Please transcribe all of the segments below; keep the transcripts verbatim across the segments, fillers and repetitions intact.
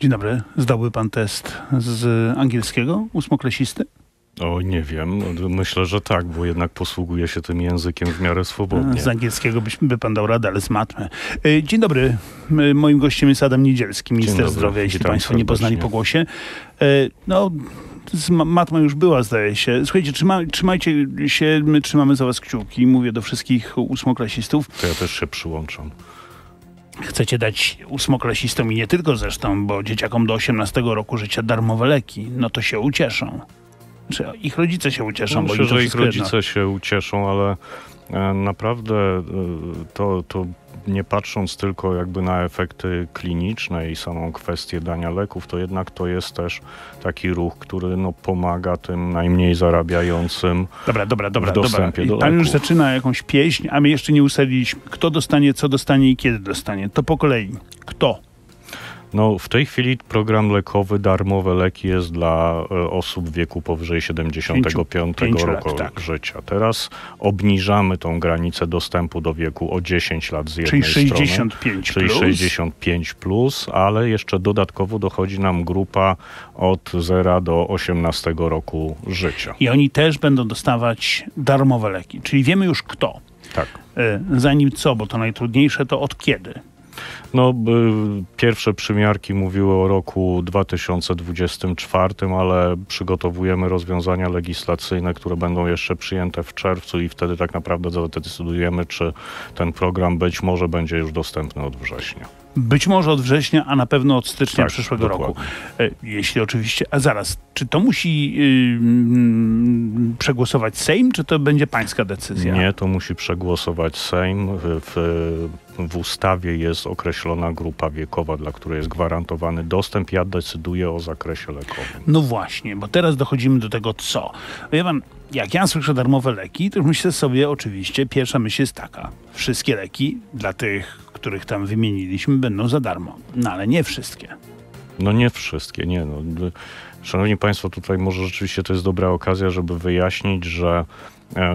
Dzień dobry. Zdałby pan test z angielskiego, ósmoklasisty? O, nie wiem. Myślę, że tak, bo jednak posługuje się tym językiem w miarę swobodnie. Z angielskiego byśmy, by pan dał radę, ale z matmy. Dzień dobry. Moim gościem jest Adam Niedzielski, minister zdrowia, jeśli witam państwo nie poznali po głosie. No, matma już była, zdaje się. Słuchajcie, trzyma, trzymajcie się, my trzymamy za was kciuki. Mówię do wszystkich ósmoklasistów. To ja też się przyłączam. Chcecie dać ósmoklasistom i nie tylko zresztą, bo dzieciakom do osiemnastego roku życia darmowe leki, no to się ucieszą. Czy ich rodzice się ucieszą? No, bo myślę, że ich rodzice jedno. się ucieszą, ale e, naprawdę e, to, to nie patrząc tylko jakby na efekty kliniczne i samą kwestię dania leków, to jednak to jest też taki ruch, który no, pomaga tym najmniej zarabiającym dobra, dobra, dobra, w dostępie dobra. I do leków. Pan już zaczyna jakąś pieśń, a my jeszcze nie ustaliliśmy, kto dostanie, co dostanie i kiedy dostanie. To po kolei. Kto? No, w tej chwili program lekowy, darmowe leki jest dla e, osób w wieku powyżej siedemdziesiątego piątego roku lat, tak. życia. Teraz obniżamy tą granicę dostępu do wieku o dziesięć lat z jednej czyli strony. sześćdziesiąt pięć czyli plus. sześćdziesiąt pięć plus, ale jeszcze dodatkowo dochodzi nam grupa od zera do osiemnastego roku życia. I oni też będą dostawać darmowe leki, czyli wiemy już kto. Tak. E, zanim co, bo to najtrudniejsze, to od kiedy. No, pierwsze przymiarki mówiły o roku dwa tysiące dwudziestym czwartym, ale przygotowujemy rozwiązania legislacyjne, które będą jeszcze przyjęte w czerwcu i wtedy tak naprawdę zadecydujemy, czy ten program być może będzie już dostępny od września. Być może od września, a na pewno od stycznia tak, przyszłego dokładnie. roku. Jeśli oczywiście... A zaraz, czy to musi yy, przegłosować Sejm, czy to będzie pańska decyzja? Nie, to musi przegłosować Sejm. W, w ustawie jest określona grupa wiekowa, dla której jest gwarantowany dostęp. Ja decyduję o zakresie lekowym. No właśnie, bo teraz dochodzimy do tego, co. Wie pan, jak ja słyszę darmowe leki, to myślę sobie oczywiście, pierwsza myśl jest taka. Wszystkie leki dla tych, których tam wymieniliśmy, będą za darmo. No ale nie wszystkie. No nie wszystkie, nie. No. Szanowni państwo, tutaj może rzeczywiście to jest dobra okazja, żeby wyjaśnić, że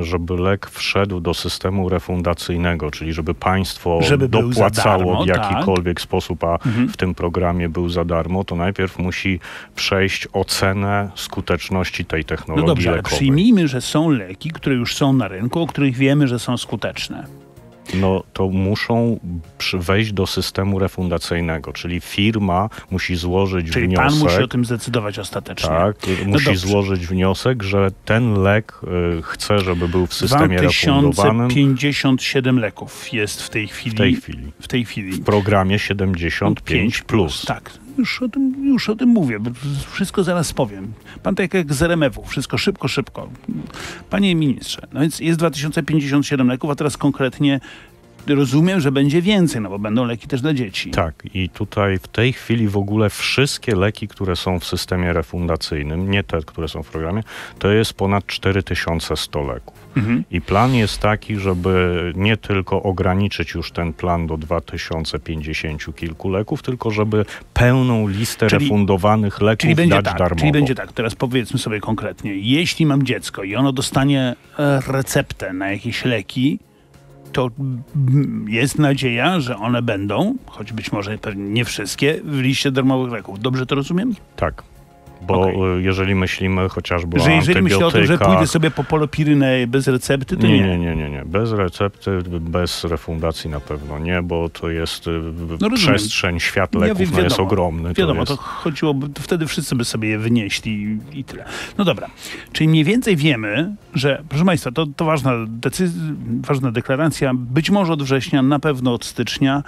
żeby lek wszedł do systemu refundacyjnego, czyli żeby państwo żeby dopłacało darmo, w jakikolwiek tak. sposób, a mhm. w tym programie był za darmo, to najpierw musi przejść ocenę skuteczności tej technologii no dobrze, lekowej. Ale przyjmijmy, że są leki, które już są na rynku, o których wiemy, że są skuteczne. No to muszą wejść do systemu refundacyjnego, czyli firma musi złożyć czyli wniosek. Czyli pan musi o tym zdecydować ostatecznie. Tak, no musi dobrze. złożyć wniosek, że ten lek y, chce, żeby był w systemie refundowanym. dwa tysiące pięćdziesiąt siedem leków jest w tej chwili. W tej chwili. W, tej chwili. w programie siedemdziesiąt pięć plus. Tak. Już o, tym, już o tym mówię. Wszystko zaraz powiem. Pan tak jak z er em efu. Wszystko szybko, szybko. Panie ministrze, no więc jest dwa tysiące pięćdziesiąt siedem leków, a teraz konkretnie rozumiem, że będzie więcej, no bo będą leki też dla dzieci. Tak. I tutaj w tej chwili w ogóle wszystkie leki, które są w systemie refundacyjnym, nie te, które są w programie, to jest ponad cztery tysiące sto leków. Mhm. I plan jest taki, żeby nie tylko ograniczyć już ten plan do dwa tysiące pięćdziesięciu kilku leków, tylko żeby pełną listę czyli, refundowanych leków czyli będzie dać tak, darmowo. Czyli będzie tak, teraz powiedzmy sobie konkretnie, jeśli mam dziecko i ono dostanie receptę na jakieś leki, to jest nadzieja, że one będą, choć być może nie wszystkie, w liście darmowych leków. Dobrze to rozumiem? Tak. Bo okay. jeżeli myślimy chociażby że o jeżeli myślę o tym, że pójdę sobie po polopirynę bez recepty, to nie. Nie, nie, nie, nie. Bez recepty, bez refundacji na pewno nie, bo to jest no przestrzeń, świat leków ja, wiadomo, jest ogromny. Wiadomo, to, jest... to chodziłoby, to wtedy wszyscy by sobie je wynieśli i tyle. No dobra, czyli mniej więcej wiemy, że, proszę państwa, to, to ważna, decyzja, ważna deklaracja, być może od września, na pewno od stycznia,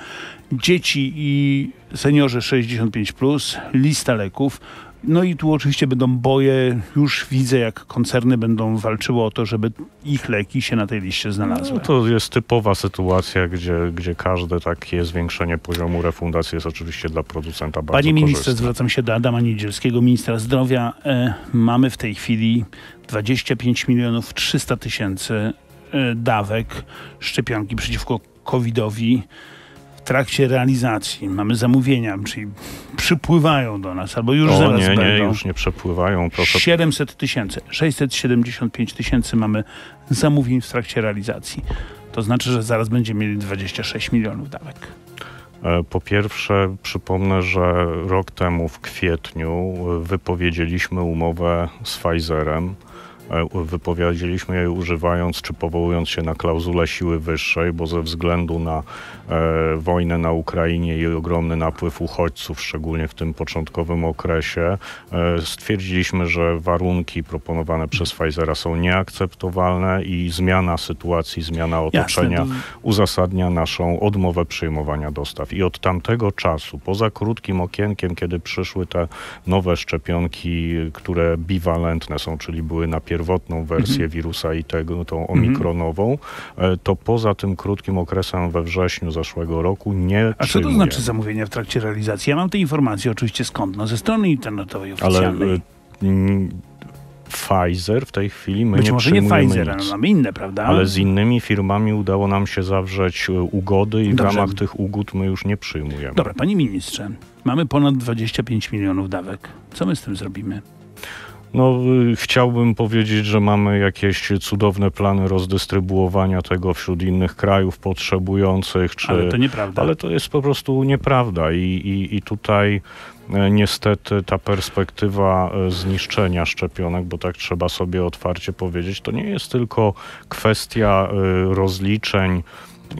dzieci i seniorzy sześćdziesiąt pięć plus, lista leków. No i tu oczywiście będą boje, już widzę jak koncerny będą walczyły o to, żeby ich leki się na tej liście znalazły. No to jest typowa sytuacja, gdzie, gdzie każde takie zwiększenie poziomu refundacji jest oczywiście dla producenta bardzo korzystne. Panie ministrze, zwracam się do Adama Niedzielskiego, ministra zdrowia. E, mamy w tej chwili dwadzieścia pięć milionów trzysta tysięcy e, dawek szczepionki przeciwko covidowi. W trakcie realizacji mamy zamówienia, czyli przypływają do nas, albo już o, zaraz nie, będą. Nie, już nie przepływają. Proszę. siedemset tysięcy, sześćset siedemdziesiąt pięć tysięcy mamy zamówień w trakcie realizacji. To znaczy, że zaraz będziemy mieli dwadzieścia sześć milionów dawek. Po pierwsze, przypomnę, że rok temu w kwietniu wypowiedzieliśmy umowę z Pfizerem. Wypowiedzieliśmy je używając czy powołując się na klauzulę siły wyższej, bo ze względu na e, wojnę na Ukrainie i ogromny napływ uchodźców, szczególnie w tym początkowym okresie, e, stwierdziliśmy, że warunki proponowane przez Pfizera są nieakceptowalne i zmiana sytuacji, zmiana otoczenia Jasne. uzasadnia naszą odmowę przyjmowania dostaw. I od tamtego czasu, poza krótkim okienkiem, kiedy przyszły te nowe szczepionki, które biwalentne są, czyli były na pierwotną wersję mm-hmm. wirusa i tego, tą omikronową, to poza tym krótkim okresem we wrześniu zeszłego roku nie A przyjmuje. Co to znaczy zamówienia w trakcie realizacji? Ja mam te informacje oczywiście skąd? No ze strony internetowej oficjalnej. Ale, y- Pfizer w tej chwili my Być nie może nie Pfizer, ale mamy inne, prawda? Ale z innymi firmami udało nam się zawrzeć ugody i Dobrze. w ramach tych ugód my już nie przyjmujemy. Dobra, panie ministrze, mamy ponad dwadzieścia pięć milionów dawek. Co my z tym zrobimy? No, chciałbym powiedzieć, że mamy jakieś cudowne plany rozdystrybuowania tego wśród innych krajów potrzebujących. Czy... Ale to nieprawda. Ale to jest po prostu nieprawda i, i, i tutaj... Niestety ta perspektywa zniszczenia szczepionek, bo tak trzeba sobie otwarcie powiedzieć, to nie jest tylko kwestia rozliczeń.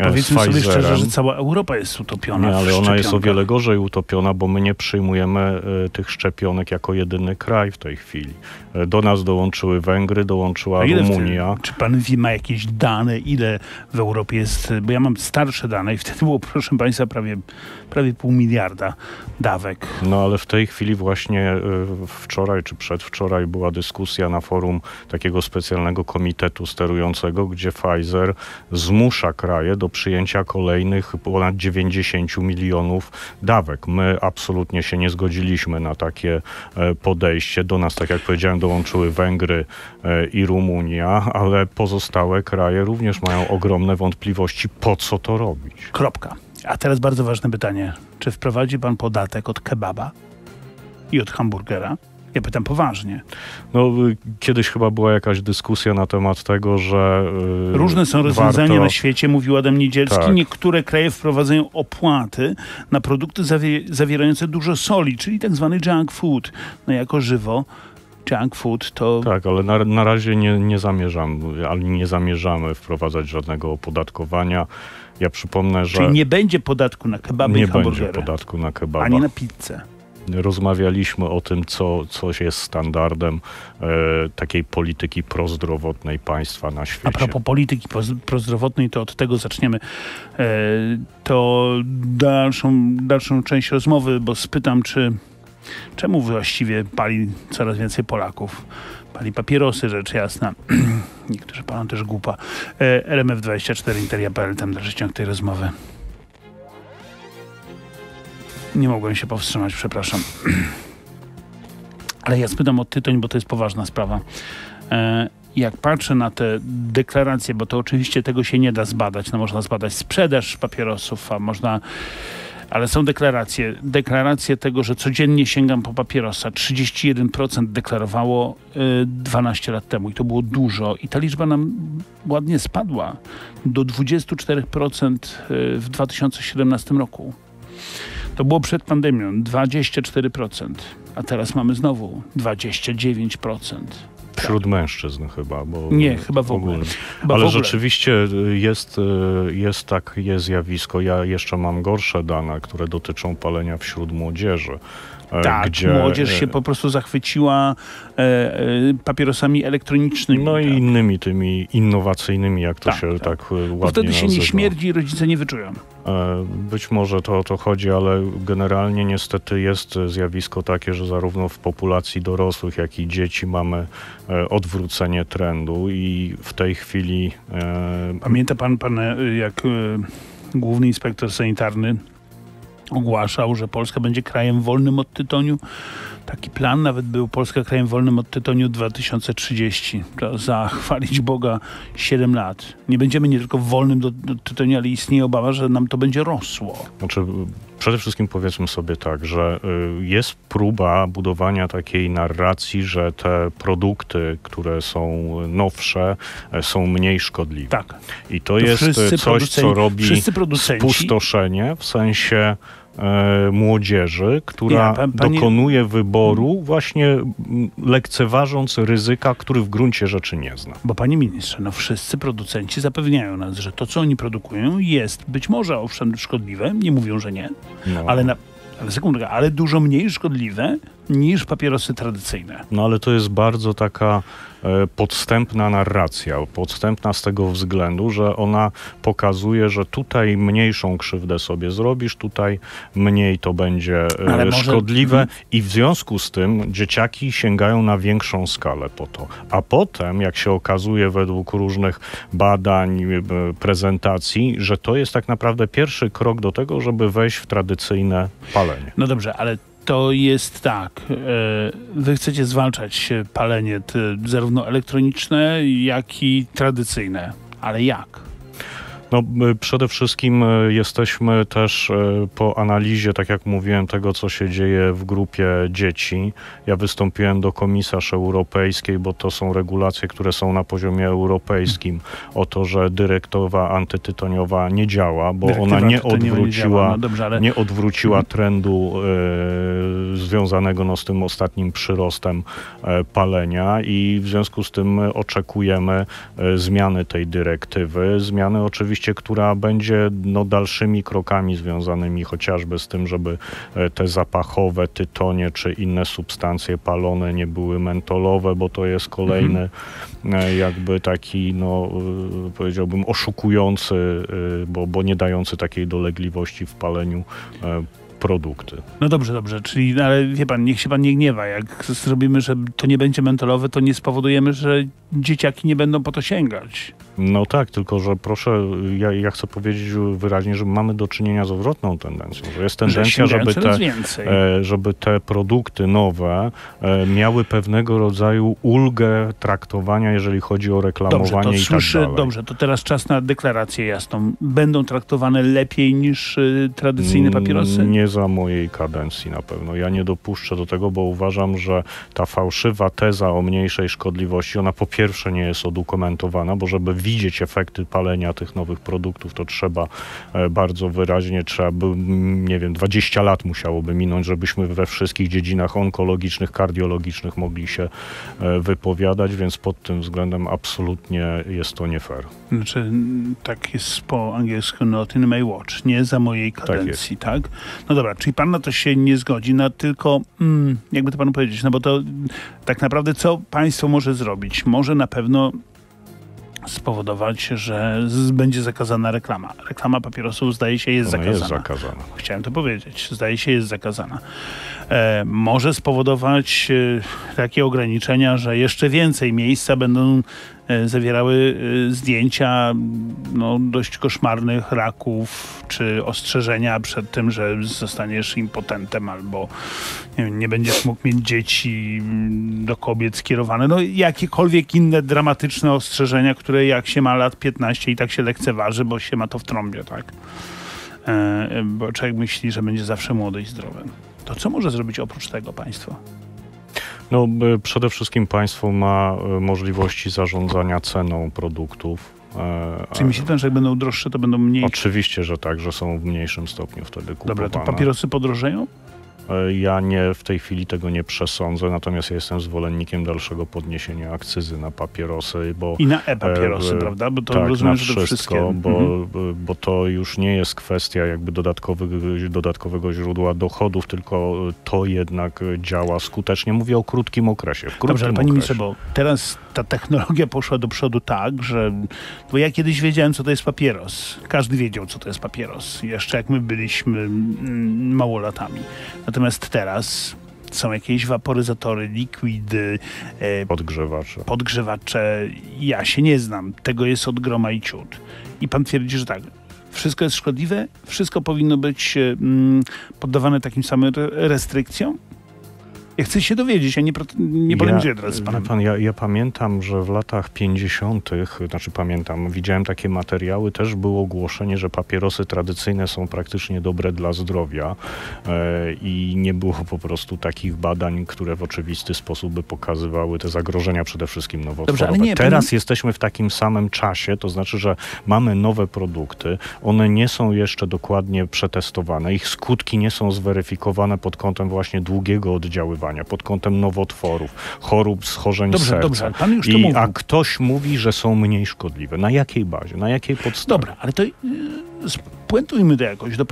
Powiedzmy sobie szczerze, że cała Europa jest utopiona. Nie, ale ona jest o wiele gorzej utopiona, bo my nie przyjmujemy y, tych szczepionek jako jedyny kraj w tej chwili. Y, do nas dołączyły Węgry, dołączyła Rumunia. Czy pan wie, ma jakieś dane, ile w Europie jest, bo ja mam starsze dane i wtedy było, proszę państwa, prawie, prawie pół miliarda dawek. No ale w tej chwili właśnie y, wczoraj czy przedwczoraj była dyskusja na forum takiego specjalnego komitetu sterującego, gdzie Pfizer zmusza kraje do przyjęcia kolejnych ponad dziewięćdziesiąt milionów dawek. My absolutnie się nie zgodziliśmy na takie podejście. Do nas, tak jak powiedziałem, dołączyły Węgry i Rumunia, ale pozostałe kraje również mają ogromne wątpliwości, po co to robić. Kropka. A teraz bardzo ważne pytanie. Czy wprowadzi pan podatek od kebaba i od hamburgera? Ja pytam poważnie. No, kiedyś chyba była jakaś dyskusja na temat tego, że... Yy, Różne są rozwiązania warto... na świecie, mówił Adam Niedzielski. Tak. Niektóre kraje wprowadzają opłaty na produkty zawie- zawierające dużo soli, czyli tak zwany junk food. No jako żywo junk food to... Tak, ale na, na razie nie, nie zamierzam, ale nie zamierzamy wprowadzać żadnego opodatkowania. Ja przypomnę, że... Czyli nie będzie podatku na kebaby i hamburgery. Nie będzie podatku na kebaba. Ani na pizzę. Rozmawialiśmy o tym, co, co jest standardem e, takiej polityki prozdrowotnej państwa na świecie. A propos polityki prozdrowotnej, to od tego zaczniemy e, to dalszą, dalszą część rozmowy, bo spytam, czy czemu właściwie pali coraz więcej Polaków? Pali papierosy, rzecz jasna. Niektórzy palą też głupa. E, R M F dwadzieścia cztery, interia kropka p l, tam dalszy ciąg tej rozmowy. Nie mogłem się powstrzymać, przepraszam. Ale ja spytam o tytoń, bo to jest poważna sprawa. E, jak patrzę na te deklaracje, bo to oczywiście tego się nie da zbadać. No, można zbadać sprzedaż papierosów, a można... Ale są deklaracje. Deklaracje tego, że codziennie sięgam po papierosa. trzydzieści jeden procent deklarowało y, dwanaście lat temu i to było dużo. I ta liczba nam ładnie spadła do dwadzieścia cztery procent w dwa tysiące siedemnastym roku. To było przed pandemią dwadzieścia cztery procent, a teraz mamy znowu dwadzieścia dziewięć procent. Wśród tak. mężczyzn chyba. Bo nie, chyba w ogóle. Chyba Ale w ogóle. Rzeczywiście jest, jest takie zjawisko. Ja jeszcze mam gorsze dane, które dotyczą palenia wśród młodzieży. Tak, gdzie... młodzież się po prostu zachwyciła e, e, papierosami elektronicznymi. No tak. i innymi tymi innowacyjnymi, jak to tak, się tak, tak ładnie nazywa. Wtedy się nazywa. Nie śmierdzi i rodzice nie wyczują. E, być może to o to chodzi, ale generalnie niestety jest zjawisko takie, że zarówno w populacji dorosłych, jak i dzieci mamy e, odwrócenie trendu i w tej chwili... E... Pamięta pan, pan jak e, główny inspektor sanitarny ogłaszał, że Polska będzie krajem wolnym od tytoniu. Taki plan nawet był, Polska krajem wolnym od tytoniu dwa tysiące trzydzieści. Za, chwalić Boga, siedem lat. Nie będziemy nie tylko wolnym do, do tytoniu, ale istnieje obawa, że nam to będzie rosło. Znaczy, Przede wszystkim powiedzmy sobie tak, że jest próba budowania takiej narracji, że te produkty, które są nowsze, są mniej szkodliwe. Tak. I to, to jest coś, co robi spustoszenie w sensie młodzieży, która ja, pan, panie... dokonuje wyboru właśnie lekceważąc ryzyka, który w gruncie rzeczy nie zna. Bo panie ministrze, no wszyscy producenci zapewniają nas, że to, co oni produkują, jest być może owszem szkodliwe, nie mówią, że nie, no. ale na Ale sekundkę, ale dużo mniej szkodliwe niż papierosy tradycyjne. No ale to jest bardzo taka e, podstępna narracja, podstępna z tego względu, że ona pokazuje, że tutaj mniejszą krzywdę sobie zrobisz, tutaj mniej to będzie e, może... szkodliwe i w związku z tym dzieciaki sięgają na większą skalę po to. A potem, jak się okazuje według różnych badań, e, prezentacji, że to jest tak naprawdę pierwszy krok do tego, żeby wejść w tradycyjne palenie. No dobrze, ale to jest tak, wy chcecie zwalczać palenie zarówno elektroniczne, jak i tradycyjne, ale jak? No, przede wszystkim jesteśmy też po analizie, tak jak mówiłem, tego, co się dzieje w grupie dzieci. Ja wystąpiłem do komisarz europejskiej, bo to są regulacje, które są na poziomie europejskim, o to, że dyrektywa antytytoniowa nie działa, bo dyrektywa ona nie odwróciła, nie działa. No dobrze, ale... nie odwróciła trendu y, związanego no, z tym ostatnim przyrostem y, palenia i w związku z tym oczekujemy y, zmiany tej dyrektywy. Zmiany oczywiście, która będzie no, dalszymi krokami związanymi chociażby z tym, żeby te zapachowe tytonie czy inne substancje palone nie były mentolowe, bo to jest kolejny mhm. jakby taki, no powiedziałbym, oszukujący, bo, bo nie dający takiej dolegliwości w paleniu produkty. No dobrze, dobrze, czyli ale wie pan, niech się pan nie gniewa, jak zrobimy, że to nie będzie mentolowe, to nie spowodujemy, że dzieciaki nie będą po to sięgać. No tak, tylko że proszę, ja, ja chcę powiedzieć wyraźnie, że mamy do czynienia z odwrotną tendencją, że jest tendencja, że żeby, te, żeby te produkty nowe miały pewnego rodzaju ulgę traktowania, jeżeli chodzi o reklamowanie dobrze, to i słyszy, tak dalej. Dobrze, to teraz czas na deklarację jasną. Będą traktowane lepiej niż y, tradycyjne papierosy? Nie za mojej kadencji na pewno. Ja nie dopuszczę do tego, bo uważam, że ta fałszywa teza o mniejszej szkodliwości, ona po pierwsze nie jest udokumentowana, bo żeby widzieć efekty palenia tych nowych produktów, to trzeba e, bardzo wyraźnie, trzeba by, nie wiem, dwadzieścia lat musiałoby minąć, żebyśmy we wszystkich dziedzinach onkologicznych, kardiologicznych mogli się e, wypowiadać, więc pod tym względem absolutnie jest to nie fair. Znaczy, tak jest po angielsku not in my watch, nie za mojej kadencji, tak? tak? No dobra, czyli pan na to się nie zgodzi, no tylko, mm, jakby to panu powiedzieć, no bo to tak naprawdę co państwo może zrobić? Może na pewno spowodować, że z, będzie zakazana reklama. Reklama papierosów zdaje się jest zakazana. jest zakazana. Chciałem to powiedzieć. Zdaje się jest zakazana. E, może spowodować e, takie ograniczenia, że jeszcze więcej miejsca będą e, zawierały e, zdjęcia no, dość koszmarnych raków, czy ostrzeżenia przed tym, że zostaniesz impotentem albo nie wiem, nie będziesz mógł mieć dzieci, do kobiet skierowane. No jakiekolwiek inne dramatyczne ostrzeżenia, które jak się ma lat piętnaście i tak się lekceważy, bo się ma to w trąbie, tak? E, bo człowiek myśli, że będzie zawsze młody i zdrowy. To co może zrobić oprócz tego państwo? No, przede wszystkim państwo ma możliwości zarządzania ceną produktów. Czyli myśli pan, że jak będą droższe, to będą mniej? Oczywiście, że tak, że są w mniejszym stopniu wtedy kupowane. Dobra, to papierosy podrożeją? Ja nie, w tej chwili tego nie przesądzę, natomiast ja jestem zwolennikiem dalszego podniesienia akcyzy na papierosy. Bo, i na e-papierosy, e, prawda? Bo to tak, rozumiem, na że to wszystko, bo, mhm. bo to już nie jest kwestia jakby dodatkowych, dodatkowego źródła dochodów, tylko to jednak działa skutecznie. Mówię o krótkim okresie. W krótkim Dobrze, ale panie ministrze, bo teraz ta technologia poszła do przodu tak, że bo ja kiedyś wiedziałem, co to jest papieros. Każdy wiedział, co to jest papieros. Jeszcze jak my byliśmy mm, małolatami. Natomiast teraz są jakieś waporyzatory, likwidy, e, podgrzewacze. podgrzewacze. Ja się nie znam. Tego jest od groma i ciut. I pan twierdzi, że tak, wszystko jest szkodliwe, wszystko powinno być mm, poddawane takim samym re- restrykcjom? Ja chcę się dowiedzieć, ja nie, nie powiem, ja, gdzie teraz pan. pan ja, ja pamiętam, że w latach pięćdziesiątych, znaczy pamiętam, widziałem takie materiały, też było ogłoszenie, że papierosy tradycyjne są praktycznie dobre dla zdrowia e, i nie było po prostu takich badań, które w oczywisty sposób by pokazywały te zagrożenia przede wszystkim nowotworowe. Nie, teraz pan... jesteśmy w takim samym czasie, to znaczy, że mamy nowe produkty, one nie są jeszcze dokładnie przetestowane, ich skutki nie są zweryfikowane pod kątem właśnie długiego oddziaływania, pod kątem nowotworów, chorób, schorzeń dobrze, serca. Dobrze, pan już to I, a ktoś mówi, że są mniej szkodliwe. Na jakiej bazie? Na jakiej podstawie? Dobra, ale to yy, spuentujmy to jakoś do,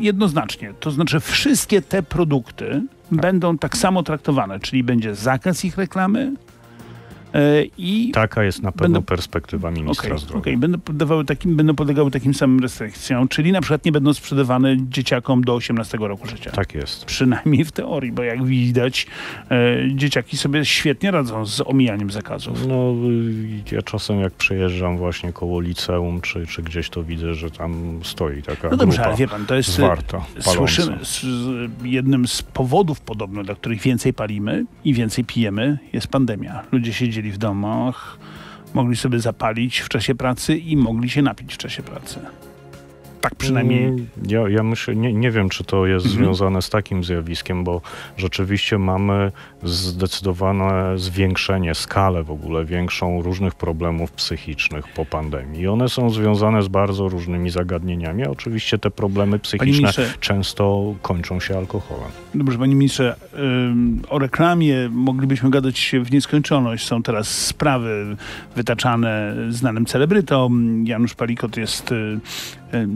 jednoznacznie. To znaczy wszystkie te produkty tak. będą tak samo traktowane, czyli będzie zakaz ich reklamy yy, i... Taka jest na pewno będą, perspektywa ministra okay, zdrowia. Okay, będą, poddawały takim, będą podlegały takim samym restrykcjom, czyli na przykład nie będą sprzedawane dzieciakom do osiemnastego roku życia. Tak jest. Przynajmniej w teorii, bo jak widać e, dzieciaki sobie świetnie radzą z omijaniem zakazów. No ja czasem jak przejeżdżam właśnie koło liceum, czy, czy gdzieś to widzę, że tam stoi taka grupa. No dobrze, ale wie pan, to jest zwarta, słyszymy, z, jednym z powodów podobno, dla których więcej palimy i więcej pijemy, jest pandemia. Ludzie siedzieli w domach, mogli sobie zapalić w czasie pracy i mogli się napić w czasie pracy. Tak przynajmniej. Ja, ja myślę, nie, nie wiem, czy to jest mhm. związane z takim zjawiskiem, bo rzeczywiście mamy zdecydowane zwiększenie, skalę w ogóle większą różnych problemów psychicznych po pandemii. I one są związane z bardzo różnymi zagadnieniami. A oczywiście te problemy psychiczne często kończą się alkoholem. Dobrze, panie ministrze, o reklamie moglibyśmy gadać w nieskończoność. Są teraz sprawy wytaczane znanym celebrytom. Janusz Palikot jest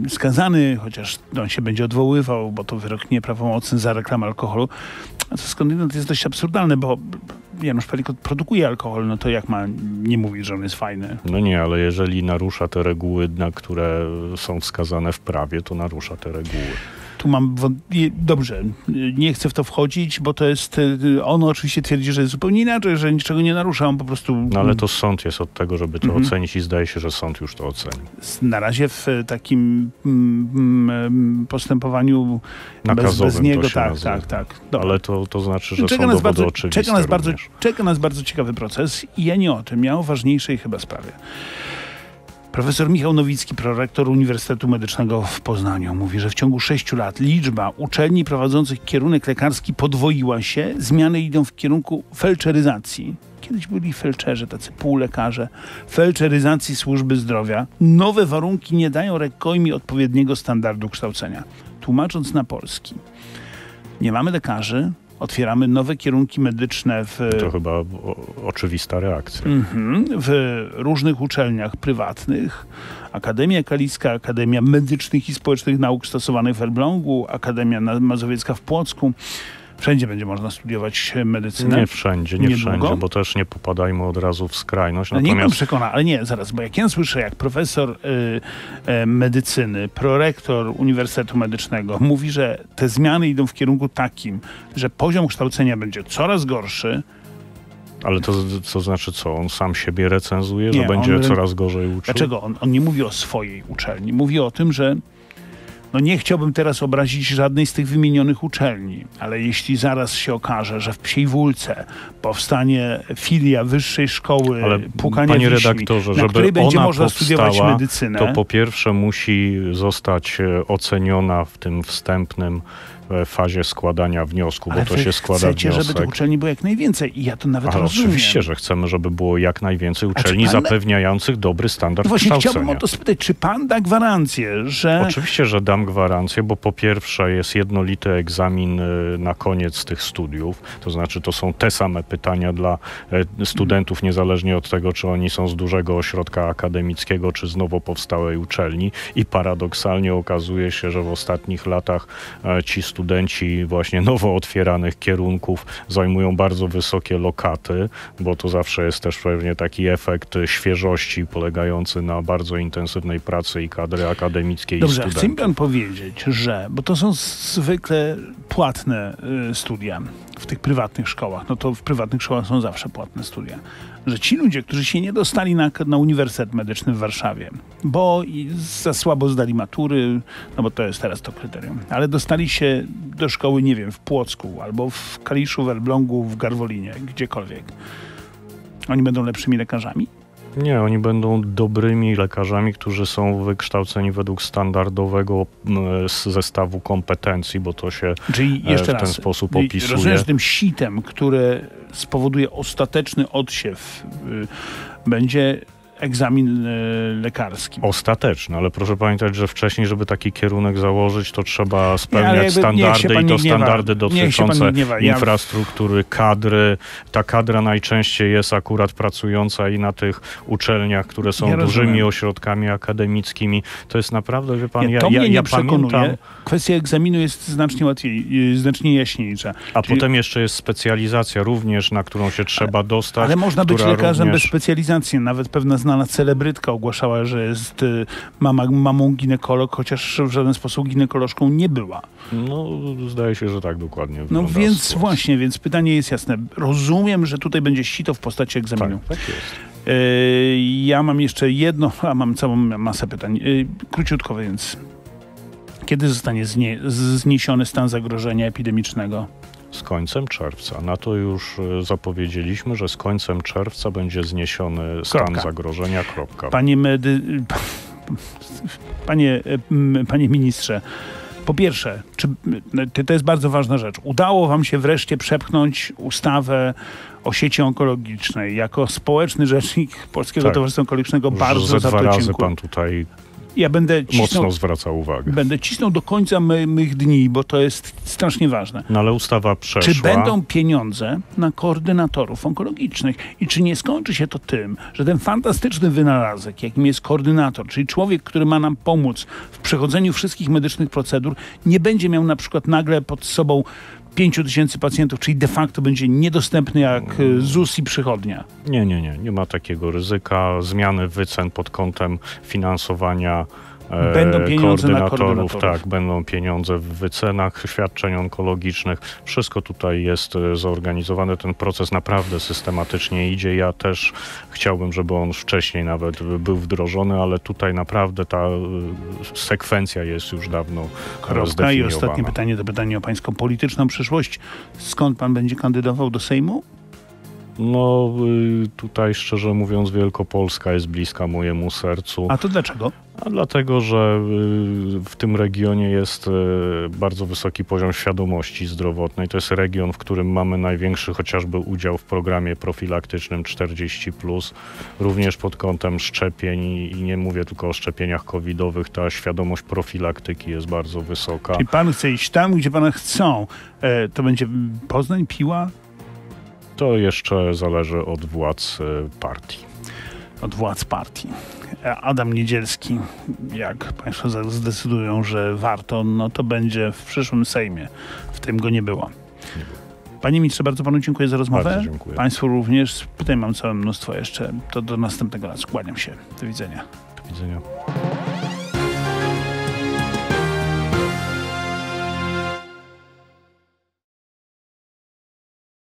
skazany, chociaż on się będzie odwoływał, bo to wyrok nieprawomocny za reklamę alkoholu. A co skądinąd to jest dość absurdalne, bo Janusz Palikot produkuje alkohol, no to jak ma nie mówić, że on jest fajny? No nie, ale jeżeli narusza te reguły, na które są wskazane w prawie, to narusza te reguły. Tu mam... Dobrze, nie chcę w to wchodzić, bo to jest... On oczywiście twierdzi, że jest zupełnie inaczej, że niczego nie narusza, on po prostu... No ale to sąd jest od tego, żeby to mhm. ocenić i zdaje się, że sąd już to oceni. Na razie w takim postępowaniu bez, bez niego... Tak, tak, tak. Dobra. Ale to, to znaczy, że są dowody oczywiste. Czeka nas, bardzo, czeka nas bardzo ciekawy proces i ja nie o tym, ja o ważniejszej chyba sprawie. Profesor Michał Nowicki, prorektor Uniwersytetu Medycznego w Poznaniu, mówi, że w ciągu sześciu lat liczba uczelni prowadzących kierunek lekarski podwoiła się. Zmiany idą w kierunku felczeryzacji. Kiedyś byli felczerzy, tacy półlekarze. Felczeryzacji służby zdrowia. Nowe warunki nie dają rękojmi odpowiedniego standardu kształcenia. Tłumacząc na polski, nie mamy lekarzy, otwieramy nowe kierunki medyczne w... To chyba o, oczywista reakcja. Mm-hmm, w różnych uczelniach prywatnych. Akademia Kaliska, Akademia Medycznych i Społecznych Nauk Stosowanych w Elblągu, Akademia Mazowiecka w Płocku. Wszędzie będzie można studiować medycynę? Nie wszędzie, nie Niedługo? wszędzie, bo też nie popadajmy od razu w skrajność. No natomiast... Niech pan przekona, ale nie, zaraz, bo jak ja słyszę, jak profesor y, y, medycyny, prorektor Uniwersytetu Medycznego mówi, że te zmiany idą w kierunku takim, że poziom kształcenia będzie coraz gorszy. Ale to, to znaczy co? On sam siebie recenzuje, nie, że będzie on, coraz gorzej uczył? Dlaczego? On, on nie mówi o swojej uczelni. Mówi o tym, że no nie chciałbym teraz obrazić żadnej z tych wymienionych uczelni, ale jeśli zaraz się okaże, że w Psiej Wólce powstanie filia wyższej szkoły ale płukania panie wiśni, redaktorze, na żeby której będzie ona można powstała, studiować medycynę... To po pierwsze musi zostać oceniona w tym wstępnym fazie składania wniosku, ale bo to się składa chcecie, wniosek. Żeby tych uczelni było jak najwięcej i ja to nawet ale rozumiem. Oczywiście, że chcemy, żeby było jak najwięcej uczelni pan... zapewniających dobry standard no właśnie kształcenia. Chciałbym o to spytać, czy pan da gwarancję, że... Oczywiście, że dam gwarancję, bo po pierwsze jest jednolity egzamin na koniec tych studiów, to znaczy to są te same pytania dla studentów, niezależnie od tego, czy oni są z dużego ośrodka akademickiego, czy z nowo powstałej uczelni i paradoksalnie okazuje się, że w ostatnich latach ci studenci właśnie nowo otwieranych kierunków zajmują bardzo wysokie lokaty, bo to zawsze jest też pewnie taki efekt świeżości polegający na bardzo intensywnej pracy i kadry akademickiej Dobrze, i studentów. Dobrze, chcę pan powiedzieć, że, bo to są zwykle płatne y, studia w tych prywatnych szkołach, no to w prywatnych szkołach są zawsze płatne studia, że ci ludzie, którzy się nie dostali na, na Uniwersytet Medyczny w Warszawie, bo i za słabo zdali matury, no bo to jest teraz to kryterium, ale dostali się do szkoły, nie wiem, w Płocku albo w Kaliszu, w Elblągu, w Garwolinie, gdziekolwiek, oni będą lepszymi lekarzami? Nie, oni będą dobrymi lekarzami, którzy są wykształceni według standardowego zestawu kompetencji, bo to się Czyli jeszcze w ten raz, sposób opisuje. Rozumiem, że tym sitem, które spowoduje ostateczny odsiew, będzie egzamin lekarski. Ostateczny, ale proszę pamiętać, że wcześniej, żeby taki kierunek założyć, to trzeba spełniać nie, standardy i to standardy dotyczące infrastruktury, kadry. Ta kadra najczęściej jest akurat pracująca i na tych uczelniach, które są nie dużymi rozumiem. ośrodkami akademickimi. To jest naprawdę, wie pan, nie, to ja, ja, ja pamiętam... Przekonuje. Kwestia egzaminu jest znacznie łatwiej, znacznie jaśniejsza. A Czyli... potem jeszcze jest specjalizacja również, na którą się trzeba ale, dostać. Ale można być lekarzem również... bez specjalizacji, nawet pewna znana celebrytka ogłaszała, że jest mama, mamą ginekolog, chociaż w żaden sposób ginekolożką nie była. No, zdaje się, że tak dokładnie No więc sytuacja. właśnie, więc pytanie jest jasne. Rozumiem, że tutaj będzie sito w postaci egzaminu. Tak, tak jest. Yy, ja mam jeszcze jedno, a mam całą masę pytań. Yy, króciutko więc. Kiedy zostanie znie, zniesiony stan zagrożenia epidemicznego? Z końcem czerwca. Na to już zapowiedzieliśmy, że z końcem czerwca będzie zniesiony stan kropka. zagrożenia. Kropka. Panie, medy... Panie, Panie ministrze, po pierwsze, czy, to jest bardzo ważna rzecz. Udało wam się wreszcie przepchnąć ustawę o sieci onkologicznej. Jako społeczny rzecznik Polskiego tak. Towarzystwa Onkologicznego bardzo za to dziękuję. Dwa razy pan tutaj... Ja będę cisnął, mocno zwraca uwagę. Będę cisnął do końca my, mych dni, bo to jest strasznie ważne. No ale ustawa przeszła. Czy będą pieniądze na koordynatorów onkologicznych? I czy nie skończy się to tym, że ten fantastyczny wynalazek, jakim jest koordynator, czyli człowiek, który ma nam pomóc w przechodzeniu wszystkich medycznych procedur, nie będzie miał na przykład nagle pod sobą pięciu tysięcy pacjentów, czyli de facto będzie niedostępny jak ZUS i przychodnia. Nie, nie, nie. Nie ma takiego ryzyka. Zmiany wycen pod kątem finansowania Będą pieniądze koordynatorów, na koordynatorów. Tak, będą pieniądze w wycenach świadczeń onkologicznych. Wszystko tutaj jest zorganizowane. Ten proces naprawdę systematycznie idzie. Ja też chciałbym, żeby on wcześniej nawet był wdrożony, ale tutaj naprawdę ta sekwencja jest już dawno rozdefiniowana. I ostatnie pytanie to pytanie o pańską polityczną przyszłość. Skąd pan będzie kandydował do Sejmu? No tutaj szczerze mówiąc Wielkopolska jest bliska mojemu sercu. A to dlaczego? A dlatego, że w tym regionie jest bardzo wysoki poziom świadomości zdrowotnej. To jest region, w którym mamy największy chociażby udział w programie profilaktycznym czterdzieści plus, również pod kątem szczepień i nie mówię tylko o szczepieniach covidowych. Ta świadomość profilaktyki jest bardzo wysoka. Czyli pan chce iść tam, gdzie pana chcą. E, to będzie Poznań, Piła? To jeszcze zależy od władz partii. Od władz partii. Adam Niedzielski, jak państwo zdecydują, że warto, no to będzie w przyszłym Sejmie. W tym go nie było. Panie ministrze, bardzo panu dziękuję za rozmowę. Bardzo dziękuję. Państwu również. Tutaj mam całe mnóstwo jeszcze. To do następnego razu. Kłaniam się. Do widzenia. Do widzenia.